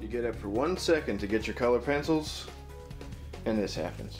You get up for 1 second to get your color pencils, and this happens.